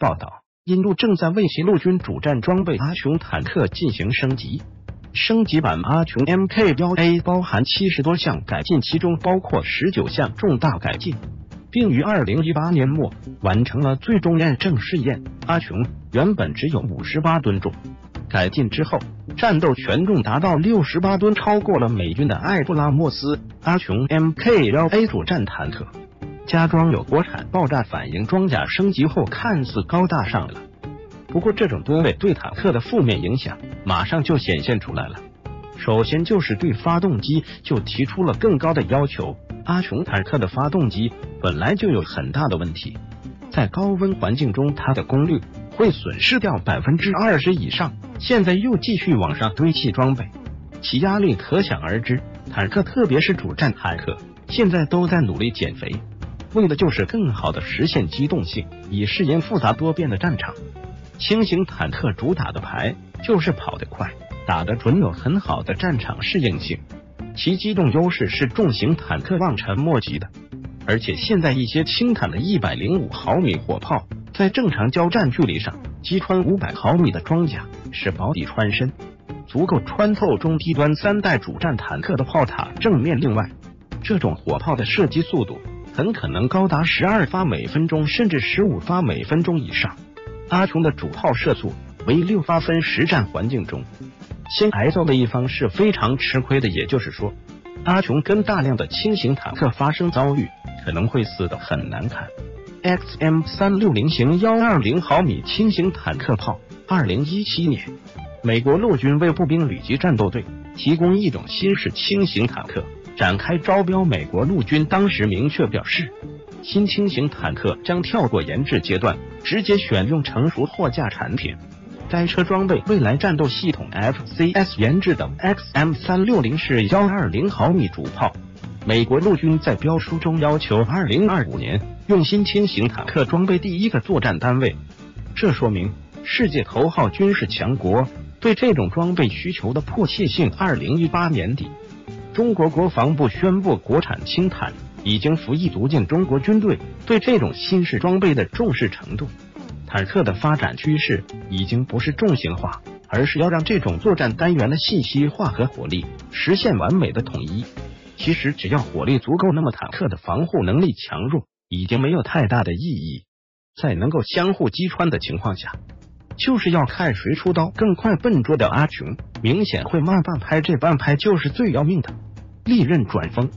报道，印度正在为其陆军主战装备阿琼坦克进行升级。升级版阿琼 Mk1A 包含70多项改进，其中包括19项重大改进，并于2018年末完成了最终验证试验。阿琼原本只有58吨重，改进之后战斗权重达到68吨，超过了美军的艾布拉莫斯。阿琼 Mk1A 主战坦克加装有国产爆炸反应装甲，升级后看似高大上了。不过这种吨位对坦克的负面影响马上就显现出来了。首先就是对发动机就提出了更高的要求。阿琼坦克的发动机本来就有很大的问题，在高温环境中它的功率会损失掉 20% 以上，现在又继续往上堆砌装备，其压力可想而知。坦克特别是主战坦克现在都在努力减肥，为的就是更好的实现机动性，以适应复杂多变的战场。轻型坦克主打的牌就是跑得快，打得准，有很好的战场适应性，其机动优势是重型坦克望尘莫及的。而且现在一些轻坦的105毫米火炮在正常交战距离上击穿500毫米的装甲，是薄底穿身，足够穿透中低端3代主战坦克的炮塔正面。另外，这种火炮的射击速度很可能高达12发每分钟，甚至15发每分钟以上。阿琼的主炮射速为6发分，实战环境中先挨揍的一方是非常吃亏的。也就是说，阿琼跟大量的轻型坦克发生遭遇，可能会死得很难看。XM360 型120毫米轻型坦克炮。2017年，美国陆军为步兵旅级战斗队提供一种新式轻型坦克展开招标。美国陆军当时明确表示，新轻型坦克将跳过研制阶段，直接选用成熟货架产品。该车装备未来战斗系统 FCS 研制的 XM360 式120毫米主炮。美国陆军在标书中要求2025年用新轻型坦克装备第一个作战单位，这说明世界头号军事强国对这种装备需求的迫切性。2018年底，中国国防部宣布，国产轻坦已经服役，足见中国军队对这种新式装备的重视程度。坦克的发展趋势已经不是重型化，而是要让这种作战单元的信息化和火力实现完美的统一。其实只要火力足够，那么坦克的防护能力强弱已经没有太大的意义。在能够相互击穿的情况下，就是要看谁出刀更快。笨拙的阿琼明显会慢半拍，这半拍就是最要命的，利刃转锋。